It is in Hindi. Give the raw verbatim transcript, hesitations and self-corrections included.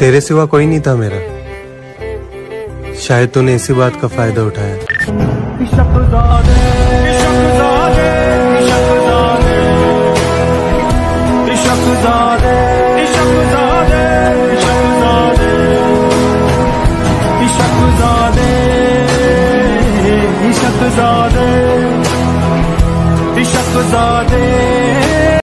तेरे सिवा कोई नहीं था मेरा। शायद तूने इसी बात का फायदा उठाया। इशक़ज़ादे, इशक़ज़ादे, इशक़ज़ादे, इशक़ज़ादे, इशक़ज़ादे, इशक़ज़ादे, इशक़ज़ादे, इशक़ज़ादे, इशक़ज़ादे।